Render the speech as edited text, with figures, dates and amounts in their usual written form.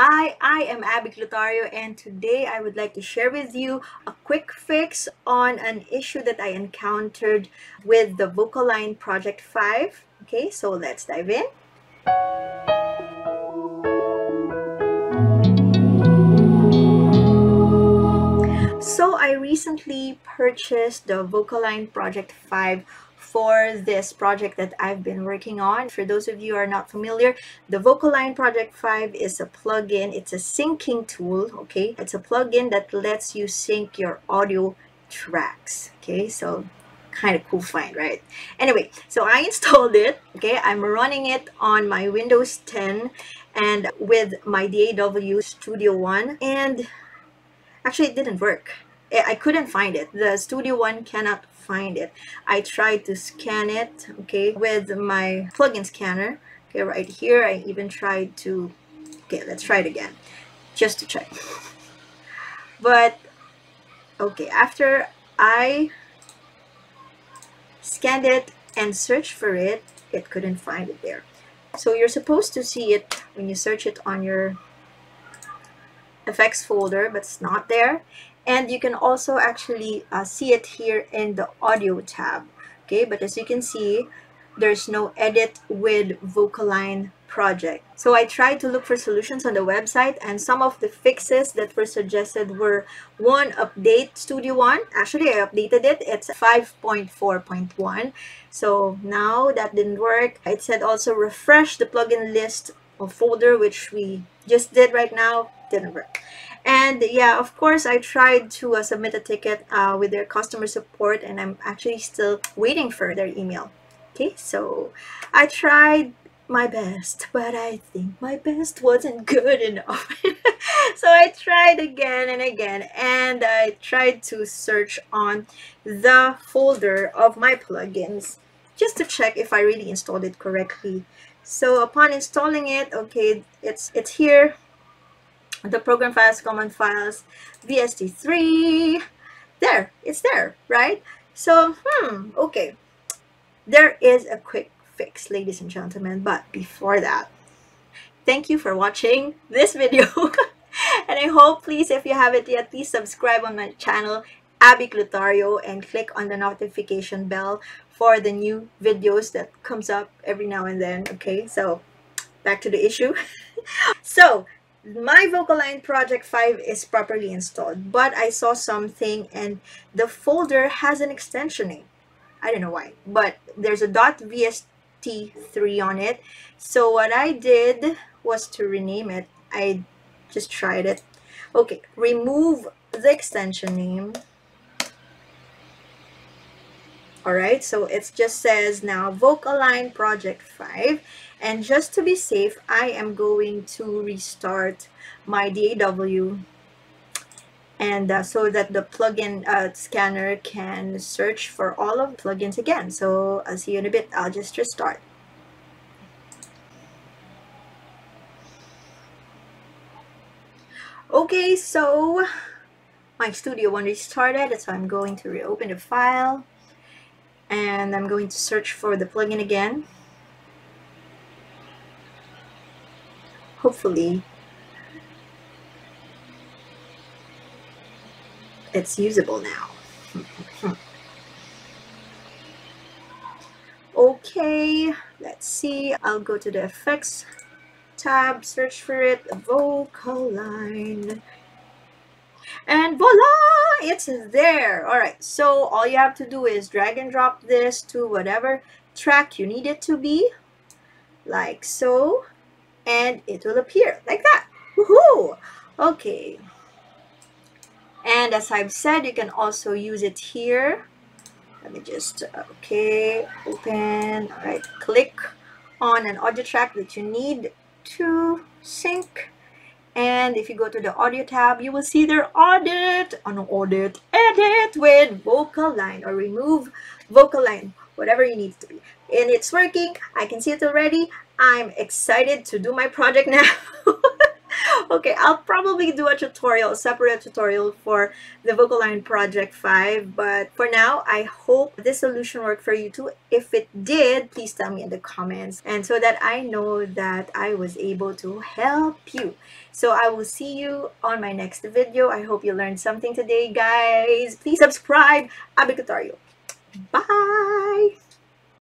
Hi, I am Abby Clutario, and today I would like to share with you a quick fix on an issue that I encountered with the VocAlign Project 5. Okay, so let's dive in. So I recently purchased the VocAlign Project 5 for this project that I've been working on. For those of you who are not familiar, the VocAlign Project 5 is a plugin. It's a syncing tool, okay? It's a plugin that lets you sync your audio tracks, okay? So kind of cool find, right? Anyway, so I installed it, okay? I'm running it on my Windows 10 and with my DAW Studio One, and actually it didn't work. I couldn't find it. The Studio One cannot find it. I tried to scan it, okay, with my plugin scanner, okay, right here. I even tried to, okay, let's try it again, just to check. But, okay, after I scanned it and searched for it, it couldn't find it there. So you're supposed to see it when you search it on your effects folder, but it's not there. And you can also actually see it here in the audio tab, okay? But as you can see, there's no edit with VocAlign Project. So I tried to look for solutions on the website, and some of the fixes that were suggested were: one, update Studio One. Actually, I updated it. It's 5.4.1. So now that didn't work. It said also refresh the plugin list or folder, which we just did right now. Didn't work. And yeah, of course, I tried to submit a ticket with their customer support, and I'm actually still waiting for their email. Okay, so I tried my best, but I think my best wasn't good enough. So I tried again and again, and I tried to search on the folder of my plugins just to check if I really installed it correctly. So upon installing it, okay, it's here. The program files, command files, VST3, there, it's there, right? So, okay, there is a quick fix, ladies and gentlemen. But before that, thank you for watching this video. And I hope, please, if you haven't yet, please subscribe on my channel, Abby Clutario, and click on the notification bell for the new videos that comes up every now and then, okay? So, back to the issue. So, my VocAlign Project 5 is properly installed, but I saw something, and the folder has an extension name. I don't know why, but there's a .vst3 on it. So what I did was to rename it. I just tried it. Okay, remove the extension name. Alright, so it just says now VocAlign Project 5. And just to be safe, I am going to restart my DAW, and so that the plugin scanner can search for all of the plugins again. So I'll see you in a bit. I'll just restart. Okay, so my Studio One restarted, so I'm going to reopen the file. And I'm going to search for the plugin again. Hopefully, it's usable now. Okay, let's see. I'll go to the effects tab, search for it, VocAlign. And voila, it's there. All right, so all you have to do is drag and drop this to whatever track you need it to be, like so, and it will appear like that. Woohoo! Okay, and as I've said, you can also use it here. Let me just, okay, open. All right, click on an audio track that you need to sync. And if you go to the audio tab, you will see their edit with VocAlign, or remove VocAlign, whatever you need it to be. And it's working. I can see it already. I'm excited to do my project now. Okay, I'll probably do a tutorial, a separate tutorial for the VocAlign Project 5. But for now, I hope this solution worked for you too. If it did, please tell me in the comments, and so that I know that I was able to help you. So I will see you on my next video. I hope you learned something today, guys. Please subscribe. Abby Clutario. Bye.